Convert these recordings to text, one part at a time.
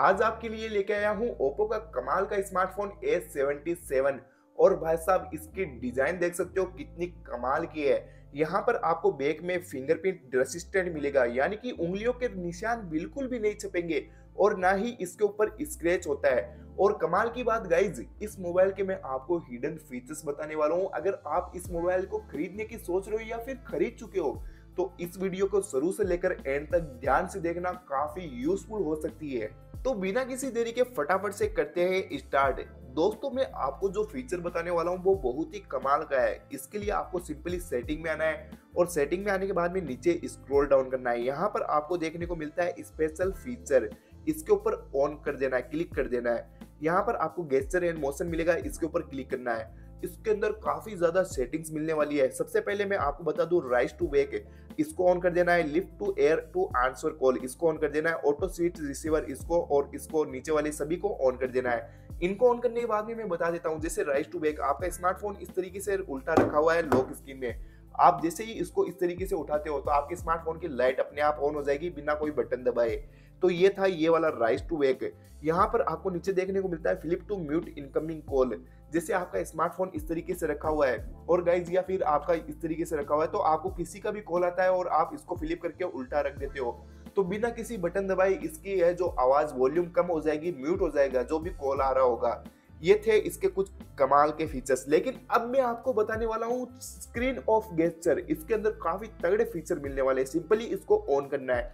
आज आपके लिए लेके आया हूँ ओप्पो का कमाल का स्मार्टफोन A77 और भाई साहब इसकी डिजाइन देख सकते हो कितनी कमाल की है। यहाँ पर आपको बैक में फिंगरप्रिंट रेसिस्टेंट मिलेगा, यानी कि उंगलियों के निशान बिल्कुल भी नहीं छपेंगे और ना ही इसके ऊपर स्क्रैच होता है। और कमाल की बात गाइज, इस मोबाइल के मैं आपको हिडन फीचर्स बताने वाला हूँ। अगर आप इस मोबाइल को खरीदने की सोच रहे हो या फिर खरीद चुके हो तो इस वीडियो को शुरू से लेकर एंड तक ध्यान से देखना, काफी यूजफुल हो सकती है। तो बिना किसी देरी के फटाफट से करते हैं स्टार्ट। दोस्तों मैं आपको जो फीचर बताने वाला हूँ वो बहुत ही कमाल का है। इसके लिए आपको सिंपली सेटिंग में आना है और सेटिंग में आने के बाद में नीचे स्क्रॉल डाउन करना है। यहाँ पर आपको देखने को मिलता है स्पेशल फीचर, इसके ऊपर ऑन कर देना है, क्लिक कर देना है। यहाँ पर आपको गेस्चर एंड मोशन मिलेगा, इसके ऊपर क्लिक करना है। इसके अंदर काफी ज्यादा सेटिंग्स मिलने वाली है। सबसे पहले मैं आपको बता दूं, राइज टू वेक इसको ऑन कर देना है, lift to ear to answer call इसको ऑन कर देना है, ऑटो स्विच रिसीवर इसको और इसको नीचे वाले सभी को ऑन कर देना है। इनको ऑन करने के बाद में मैं बता देता हूं, जैसे राइज टू वेक आपका स्मार्टफोन इस तरीके से उल्टा रखा हुआ है लॉक स्क्रीन में, आप जैसे ही इसको इस तरीके से उठाते हो तो आपके स्मार्टफोन की लाइट अपने आप ऑन हो जाएगी बिना कोई बटन दबाए। तो ये था ये वाला राइज टू वेक। यहाँ पर आपको नीचे देखने को मिलता है flip to mute incoming call, जैसे आपका स्मार्टफोन इस तरीके से रखा हुआ है और गाइज या फिर आपका इस तरीके से रखा हुआ है तो आपको किसी का भी कॉल आता है और आप इसको फ्लिप करके उल्टा रख देते हो तो बिना किसी बटन दबाए इसकी है जो आवाज वॉल्यूम कम हो जाएगी, म्यूट हो जाएगा जो भी कॉल आ रहा होगा। ये थे इसके कुछ कमाल के फीचर्स। लेकिन अब मैं आपको बताने वाला हूँ स्क्रीन ऑफ गेस्चर, इसके अंदर काफी तगड़े फीचर मिलने वाले हैं। सिंपली इसको ऑन करना है,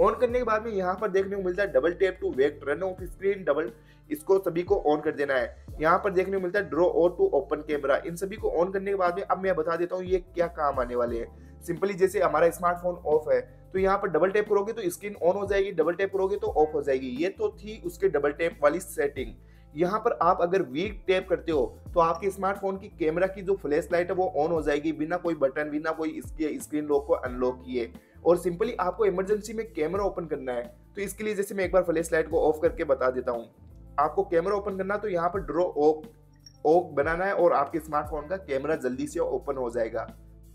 ऑन करने के बाद में यहाँ पर देखने को मिलता है double tap to wake run off screen, double इसको सभी को ऑन कर देना है। यहाँ पर देखने को मिलता है ड्रॉ और टू ओपन कैमरा, इन सभी को ऑन करने के बाद में अब मैं बता देता हूँ ये क्या काम आने वाले हैं। सिंपली जैसे हमारा स्मार्टफोन ऑफ है तो यहाँ पर डबल टैप करोगे तो स्क्रीन ऑन हो जाएगी, डबल टैप करोगे तो ऑफ हो जाएगी। ये तो थी उसके डबल टैप वाली सेटिंग। यहाँ पर आप अगर वीक टैप करते हो तो आपके स्मार्टफोन की कैमरा की जो फ्लैश लाइट है वो ऑन हो जाएगी बिना कोई बटन, बिना कोई इसके स्क्रीन लॉक को अनलॉक किए। और सिंपली आपको इमरजेंसी में कैमरा ओपन करना है तो इसके लिए जैसे मैं एक बार फ्लैश लाइट को ऑफ करके बता देता हूँ, आपको कैमरा ओपन करना तो यहाँ पर ड्रॉ ओक बनाना है और आपके स्मार्टफोन का कैमरा जल्दी से ओपन हो जाएगा।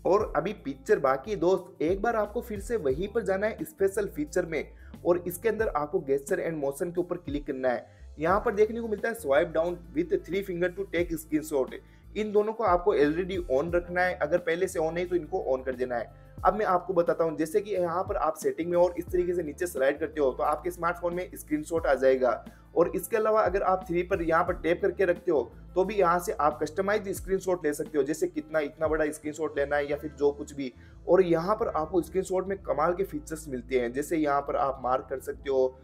और अभी पिक्चर बाकी दोस्त, एक बार आपको फिर से वहीं पर जाना है स्पेशल फीचर में और इसके अंदर आपको गेस्चर एंड मोशन के ऊपर क्लिक करना है। यहाँ पर देखने को मिलता है swipe down with 3 finger to take screenshot, इन दोनों को आपको ऑलरेडी ऑन रखना है, अगर पहले से ऑन नहीं तो इनको ऑन कर देना है। अब मैं आपको बताता हूँ, जैसे कि यहाँ पर आप सेटिंग में और इस तरीके से नीचे स्लाइड करते हो तो आपके स्मार्टफोन में स्क्रीनशॉट आ जाएगा। और इसके अलावा अगर आप 3 पर यहाँ पर टैप करके रखते हो तो भी यहाँ से आप कस्टमाइज स्क्रीनशॉट ले सकते हो, जैसे कितना इतना बड़ा स्क्रीनशॉट लेना है या फिर जो कुछ भी। और यहाँ पर आपको स्क्रीनशॉट में कमाल के फीचर्स मिलते हैं, जैसे यहाँ पर आप मार्क कर सकते हो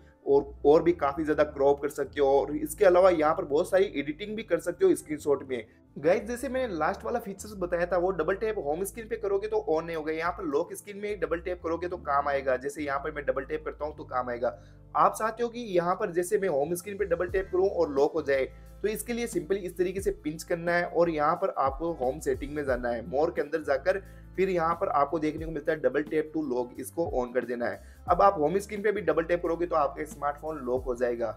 और भी काफी ज्यादा क्रॉप कर सकते हो और इसके अलावा यहाँ पर बहुत सारी एडिटिंग भी कर सकते हो स्क्रीनशॉट में। गाइस जैसे मैंने लास्ट वाला फीचर्स बताया था वो डबल टैप होम स्क्रीन पे करोगे तो ऑन नहीं होगा, यहाँ पर लॉक स्क्रीन में डबल टैप करोगे तो काम आएगा। जैसे यहाँ पर मैं डबल टैप करता हूँ तो काम आएगा। आप चाहते हो कि यहाँ पर जैसे मैं होम स्क्रीन पे डबल टैप करूँ और लॉक हो जाए तो इसके लिए सिंपली इस तरीके से पिंच करना है और यहाँ पर आपको होम सेटिंग में जाना है, मोर के अंदर जाकर फिर यहाँ पर आपको देखने को मिलता है डबल टैप टू लॉक, इसको ऑन कर देना है। अब आप होम स्क्रीन पे भी डबल टैप करोगे तो आपका स्मार्टफोन लॉक हो जाएगा।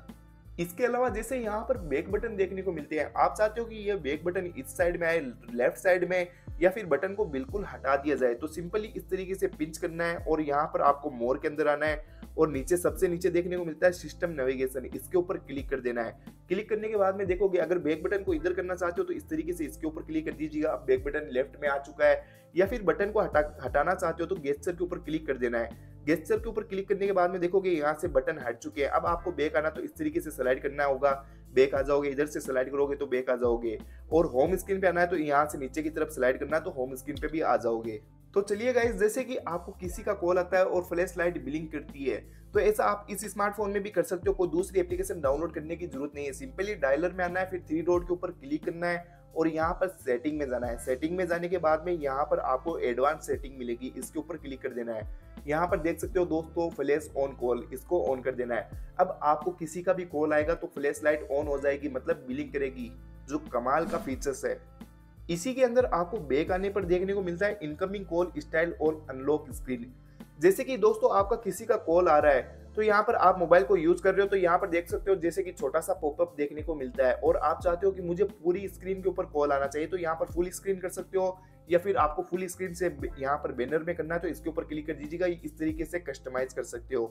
इसके अलावा जैसे यहाँ पर बैक बटन देखने को मिलते हैं, आप चाहते हो कि यह बैक बटन इस साइड में आए, लेफ्ट साइड में, या फिर बटन को बिल्कुल हटा दिया जाए तो सिंपली इस तरीके से पिंच करना है और यहाँ पर आपको मोर के अंदर आना है और नीचे सबसे नीचे देखने को मिलता है सिस्टम नेविगेशन, इसके ऊपर क्लिक कर देना है। क्लिक करने के बाद में देखोगे अगर बैक बटन को इधर करना चाहते हो तो इस तरीके से इसके ऊपर क्लिक कर दीजिएगा। अब बैक बटन लेफ्ट में आ चुका है, या फिर बटन को हटाना चाहते हो तो गेस्चर के ऊपर क्लिक कर देना है। गेस्चर के ऊपर क्लिक करने के बाद में देखोगे यहाँ से बटन हट चुके हैं। अब आपको बैक आना तो इस तरीके से स्लाइड करना होगा, बैक आ जाओगे, इधर से स्लाइड करोगे तो बैक आ जाओगे। और होम स्क्रीन पे आना है तो यहाँ से नीचे की तरफ स्लाइड करना तो होम स्क्रीन पे भी आ जाओगे। तो चलिए गाइस, जैसे कि आपको किसी का कॉल आता है और फ्लैश लाइट ब्लिंक करती है तो ऐसा आप इस स्मार्टफोन में भी कर सकते हो, कोई दूसरी एप्लीकेशन डाउनलोड करने की जरूरत नहीं है। सिंपली डायलर में आना है, फिर 3 डॉट के ऊपर क्लिक करना है और यहाँ पर सेटिंग में जाना है। सेटिंग में जाने के बाद में यहाँ पर आपको एडवांस सेटिंग मिलेगी, इसके ऊपर क्लिक कर देना है। यहाँ पर देख सकते हो दोस्तों फ्लैश ऑन कॉल, इसको ऑन कर देना है। अब आपको किसी का भी कॉल आएगा तो फ्लैश लाइट ऑन हो जाएगी, मतलब ब्लिंक करेगी, जो कमाल का फीचर्स है। इसी के अंदर आपको बैक आने पर देखने को मिलता है इनकमिंग कॉल स्टाइल और अनलॉक स्क्रीन। जैसे कि दोस्तों आपका किसी का कॉल आ रहा है तो यहाँ पर आप मोबाइल को यूज कर रहे हो तो यहाँ पर देख सकते हो जैसे कि छोटा सा पॉपअप देखने को मिलता है और आप चाहते हो कि मुझे पूरी स्क्रीन के ऊपर कॉल आना चाहिए तो यहाँ पर फुल स्क्रीन कर सकते हो या फिर आपको फुल स्क्रीन से यहाँ पर बैनर में करना है तो इसके ऊपर क्लिक कर दीजिएगा। इस तरीके से कस्टमाइज कर सकते हो।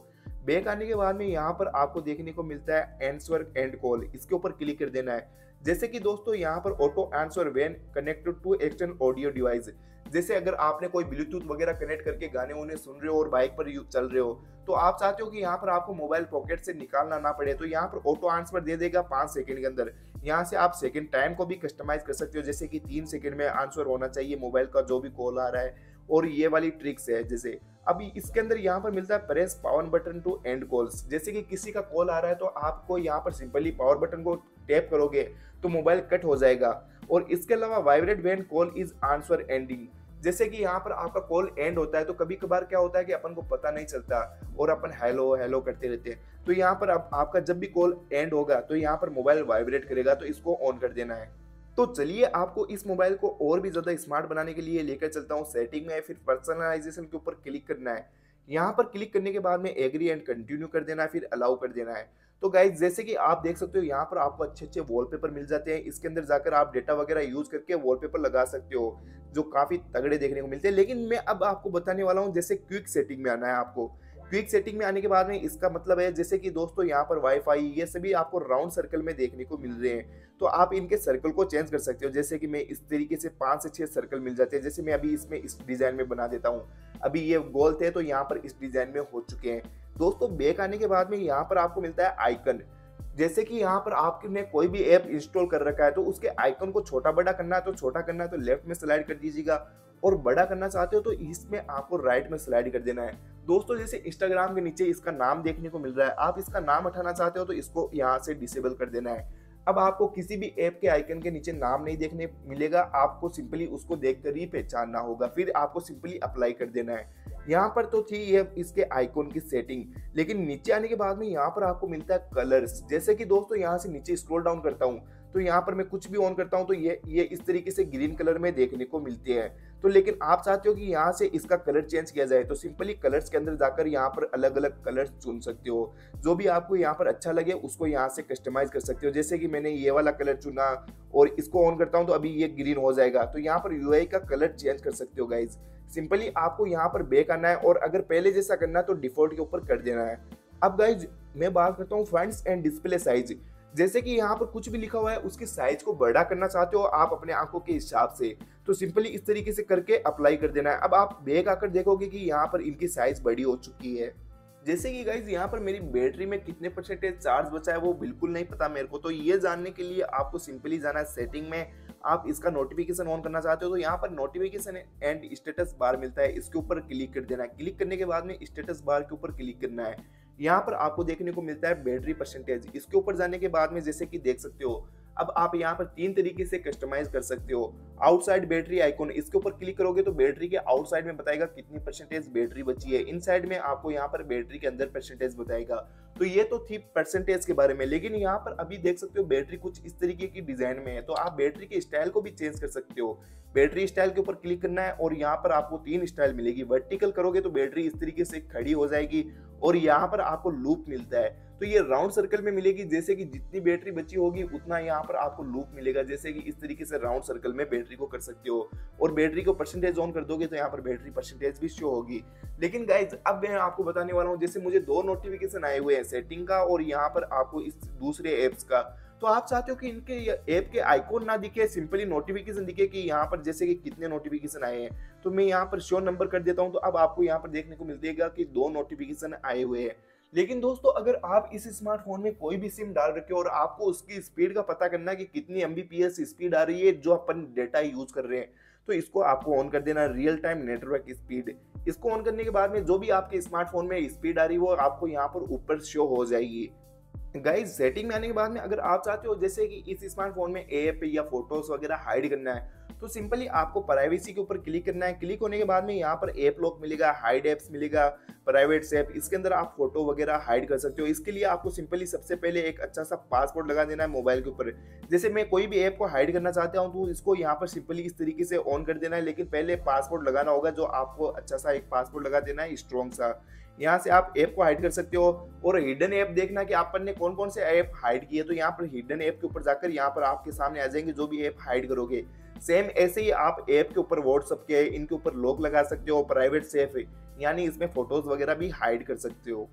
बैक आने के बाद में यहाँ पर आपको देखने को मिलता है आंसर एंड कॉल, इसके ऊपर क्लिक कर देना है। जैसे कि दोस्तों यहाँ पर auto answer when connected to external audio device, जैसे अगर आपने कोई ब्लूटूथ वगैरह कनेक्ट करके गाने उन्हें सुन रहे हो और बाइक पर चल रहे हो तो आप चाहते हो कि यहाँ पर आपको मोबाइल पॉकेट से निकालना ना पड़े तो यहाँ पर ऑटो आंसर दे देगा 5 सेकंड के अंदर। यहाँ से आप सेकंड टाइम को भी कस्टमाइज कर सकते हो, जैसे कि 3 सेकंड में आंसर होना चाहिए मोबाइल का जो भी कॉल आ रहा है, और ये वाली ट्रिक्स है। जैसे अभी इसके अंदर यहाँ पर मिलता है press power button to end calls, जैसे कि किसी का कॉल आ रहा है तो आपको यहाँ पर सिंपली पावर बटन को टैप करोगे तो मोबाइल कट हो जाएगा। और इसके अलावा vibrate when call is answer ending, जैसे कि यहाँ पर आपका कॉल एंड होता है तो कभी कभार क्या होता है कि अपन को पता नहीं चलता और अपन हेलो हेलो करते रहते हैं, तो यहाँ पर आपका जब भी कॉल एंड होगा तो यहाँ पर मोबाइल वाइब्रेट करेगा, तो इसको ऑन कर देना है। तो चलिए आपको इस मोबाइल को और भी ज़्यादा स्मार्ट बनाने के लिए लेकर चलता हूँ सेटिंग में, फिर पर्सनलाइजेशन के ऊपर क्लिक करना है। यहाँ पर क्लिक करने के बाद में एग्री एंड कंटिन्यू कर देना है, फिर अलाउ कर देना है। तो गाइज जैसे कि आप देख सकते हो यहाँ पर आपको अच्छे अच्छे वॉलपेपर मिल जाते हैं, इसके अंदर जाकर आप डेटा वगैरह यूज करके वॉलपेपर लगा सकते हो जो काफ़ी तगड़े देखने को मिलते हैं। लेकिन मैं अब आपको बताने वाला हूँ जैसे क्विक सेटिंग में आना है आपको। क्विक सेटिंग में आने के बाद में इसका मतलब है जैसे कि दोस्तों यहाँ पर वाईफाई ये सभी आपको राउंड सर्कल में देखने को मिल रहे हैं, तो आप इनके सर्कल को चेंज कर सकते हो। जैसे कि मैं इस तरीके से 5 से 6 सर्कल मिल जाते हैं, जैसे मैं अभी इसमें इस डिज़ाइन में बना देता हूँ। अभी ये गोल थे तो यहाँ पर इस डिज़ाइन में हो चुके हैं। दोस्तों बैक आने के बाद में यहाँ पर आपको मिलता है आइकन, जैसे कि यहाँ पर आपने कोई भी ऐप इंस्टॉल कर रखा है तो उसके आइकन को छोटा बड़ा करना है तो छोटा करना है तो लेफ्ट में स्लाइड कर दीजिएगा, और बड़ा करना चाहते हो तो इसमें आपको राइट में स्लाइड कर देना है। दोस्तों जैसे इंस्टाग्राम के नीचे इसका नाम देखने को मिल रहा है, आप इसका नाम हटाना चाहते हो तो इसको यहाँ से डिसेबल कर देना है। अब आपको किसी भी ऐप के आइकन के नीचे नाम नहीं देखने मिलेगा, आपको सिंपली उसको देखकर ही पहचानना होगा, फिर आपको सिंपली अप्लाई कर देना है। यहाँ पर तो थी ये इसके आइकॉन की सेटिंग, लेकिन नीचे आने के बाद में यहाँ पर आपको मिलता है कलर्स। जैसे कि दोस्तों यहाँ से नीचे स्क्रॉल डाउन करता हूँ तो यहाँ पर मैं कुछ भी ऑन करता हूँ तो ये इस तरीके से ग्रीन कलर में देखने को मिलते हैं। तो लेकिन आप चाहते हो कि यहाँ से इसका कलर चेंज किया जाए तो सिंपली कलर्स के अंदर जाकर यहाँ पर अलग अलग कलर्स चुन सकते हो, जो भी आपको यहाँ पर अच्छा लगे उसको यहाँ से कस्टमाइज कर सकते हो। जैसे कि मैंने ये वाला कलर चुना और इसको ऑन करता हूँ तो अभी ये ग्रीन हो जाएगा, तो यहाँ पर UI का कलर चेंज कर सकते हो। गाइज सिंपली आपको यहाँ पर बैक आना है, और अगर पहले जैसा करना है तो डिफॉल्ट के ऊपर कर देना है। अब गाइज मैं बात करता हूँ फॉन्ट्स एंड डिस्प्ले साइज, जैसे कि यहाँ पर कुछ भी लिखा हुआ है उसके साइज को बड़ा करना चाहते हो आप अपने आंखों के हिसाब से, तो सिंपली इस तरीके से करके अप्लाई कर देना है। अब आप बैक आकर देखोगे कि यहाँ पर इनकी साइज बड़ी हो चुकी है। जैसे कि गाइज यहाँ पर मेरी बैटरी में कितने % चार्ज बचा है वो बिल्कुल नहीं पता मेरे को, तो ये जानने के लिए आपको सिंपली जाना है सेटिंग में। आप इसका नोटिफिकेशन ऑन करना चाहते हो तो यहाँ पर नोटिफिकेशन एंड स्टेटस बार मिलता है, इसके ऊपर क्लिक कर देना है। क्लिक करने के बाद में स्टेटस बार के ऊपर क्लिक करना है। यहाँ पर आपको देखने को मिलता है बैटरी % इसके ऊपर जाने के बाद में जैसे कि देख सकते हो अब आप यहाँ पर 3 तरीके से कस्टमाइज कर सकते हो। आउटसाइड बैटरी आइकॉन, इसके ऊपर क्लिक करोगे तो बैटरी के आउटसाइड में बताएगा कितनी % बैटरी बची है, इनसाइड में आपको यहाँ पर बैटरी के अंदर % बताएगा। तो ये तो थी % के बारे में, लेकिन यहाँ पर अभी देख सकते हो बैटरी कुछ इस तरीके की डिजाइन में है, तो आप बैटरी के स्टाइल को भी चेंज कर सकते हो। बैटरी स्टाइल के ऊपर क्लिक करना है और यहाँ पर आपको 3 स्टाइल मिलेगी। वर्टिकल करोगे तो बैटरी इस तरीके से खड़ी हो जाएगी, और यहाँ पर आपको लूप मिलता है तो ये राउंड सर्कल में मिलेगी, जैसे कि जितनी बैटरी बची होगी उतना यहाँ पर आपको लूप मिलेगा। जैसे कि इस तरीके से राउंड सर्कल में बैटरी को कर सकते हो, और बैटरी को % ऑन कर दोगे तो यहाँ पर बैटरी % भी शो होगी। लेकिन गाइज अब मैं आपको बताने वाला हूँ, जैसे मुझे 2 नोटिफिकेशन आए हुए हैं सेटिंग का और यहाँ पर आपको इस दूसरे ऐप्स का, तो आप चाहते हो कि इनके ऐप के आइकॉन ना दिखे, सिंपली नोटिफिकेशन दिखे कि यहाँ पर जैसे कि कितने नोटिफिकेशन आए हैं, तो मैं यहाँ पर शो नंबर कर देता हूँ। तो अब आपको यहाँ पर देखने को मिल जाएगा कि 2 नोटिफिकेशन आए हुए हैं। लेकिन दोस्तों अगर आप इस स्मार्टफोन में कोई भी सिम डाल रखे हो और आपको उसकी स्पीड का पता करना है कि कितनी MBPS स्पीड आ रही है जो अपन डेटा यूज कर रहे हैं, तो इसको आपको ऑन कर देना, रियल टाइम नेटवर्क स्पीड। इसको ऑन करने के बाद में जो भी आपके स्मार्टफोन में स्पीड आ रही है वो आपको यहाँ पर ऊपर शो हो जाएगी। गाइज सेटिंग में आने के बाद में अगर आप चाहते हो जैसे कि इस स्मार्टफोन में ऐप या फोटोज वगैरह हाइड करना है तो सिंपली आपको प्राइवेसी के ऊपर क्लिक करना है। क्लिक होने के बाद में यहाँ पर ऐप लॉक मिलेगा, हाइड ऐप्स मिलेगा, प्राइवेट ऐप, इसके अंदर आप फोटो वगैरह हाइड कर सकते हो। इसके लिए आपको सिंपली सबसे पहले एक अच्छा सा पासवर्ड लगा देना है मोबाइल के ऊपर। जैसे मैं कोई भी ऐप को हाइड करना चाहता हूँ तो इसको यहाँ पर सिंपली इस तरीके से ऑन कर देना है, लेकिन पहले पासवर्ड लगाना होगा, जो आपको अच्छा सा एक पासवर्ड लगा देना है स्ट्रॉन्ग सा। यहाँ से आप ऐप को हाइड कर सकते हो। और हिडन ऐप देखना कि अपन ने कौन कौन से ऐप हाइड किए, तो यहाँ पर हिडन ऐप के ऊपर जाकर यहाँ पर आपके सामने आ जाएंगे जो भी ऐप हाइड करोगे। सेम ऐसे ही आप ऐप के ऊपर व्हाट्सएप के इनके ऊपर लॉक लगा सकते हो, प्राइवेट सेफ यानी इसमें फोटोज वगैरह भी हाइड कर सकते हो।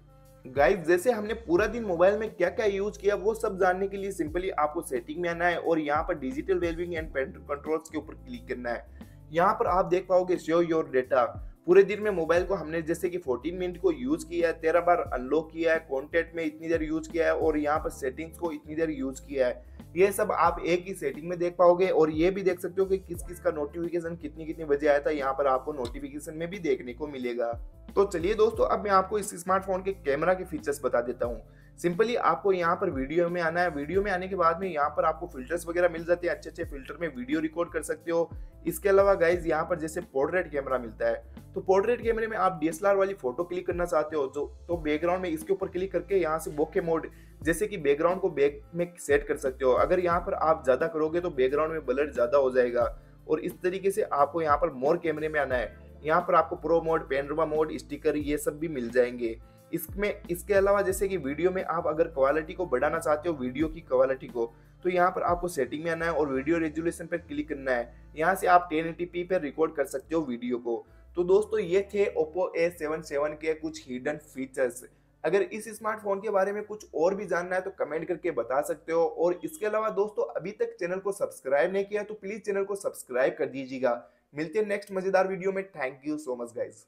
गाइज जैसे हमने पूरा दिन मोबाइल में क्या क्या यूज किया वो सब जानने के लिए सिंपली आपको सेटिंग में आना है और यहाँ पर digital wellbeing and parental controls के ऊपर क्लिक करना है। यहाँ पर आप देख पाओगे शो योर डेटा। पूरे दिन में मोबाइल को हमने जैसे कि 14 मिनट को यूज किया है, 13 बार अनलॉक किया है, कॉन्टेक्ट में इतनी देर यूज किया है और यहाँ पर सेटिंग्स को इतनी देर यूज किया है। ये सब आप एक ही सेटिंग में देख पाओगे और ये भी देख सकते हो कि किस किस का नोटिफिकेशन कितनी कितनी बजे आया था, यहाँ पर आपको नोटिफिकेशन में भी देखने को मिलेगा। तो चलिए दोस्तों, अब मैं आपको इस स्मार्टफोन के कैमरा के फीचर्स बता देता हूँ। सिंपली आपको यहाँ पर वीडियो में आना है। वीडियो में आने के बाद में यहाँ पर आपको फिल्टर्स वगैरह मिल जाते हैं, अच्छे अच्छे फिल्टर में वीडियो रिकॉर्ड कर सकते हो। इसके अलावा गाइज यहाँ पर जैसे पोर्ट्रेट कैमरा मिलता है, तो पोर्ट्रेट कैमरे में आप DSLR वाली फोटो क्लिक करना चाहते हो तो बैकग्राउंड में इसके ऊपर क्लिक करके यहाँ से बोके मोड जैसे कि बैकग्राउंड को बैक में सेट कर सकते हो। अगर यहाँ पर आप ज़्यादा करोगे तो बैकग्राउंड में ब्लर ज़्यादा हो जाएगा। और इस तरीके से आपको यहाँ पर मोर कैमरे में आना है। यहाँ पर आपको pro mode, panorama mode, sticker ये सब भी मिल जाएंगे इसमें। इसके अलावा जैसे कि वीडियो में आप अगर क्वालिटी को बढ़ाना चाहते हो, वीडियो की क्वालिटी को, तो यहाँ पर आपको सेटिंग में आना है और वीडियो रेजोल्यूशन पर क्लिक करना है। यहाँ से आप 1080p पर रिकॉर्ड कर सकते हो वीडियो को। तो दोस्तों ये थे Oppo A77 के कुछ हिडन फीचर्स। अगर इस स्मार्टफोन के बारे में कुछ और भी जानना है तो कमेंट करके बता सकते हो। और इसके अलावा दोस्तों अभी तक चैनल को सब्सक्राइब नहीं किया तो प्लीज़ चैनल को सब्सक्राइब कर दीजिएगा। मिलते हैं नेक्स्ट मज़ेदार वीडियो में। Thank you so much guys.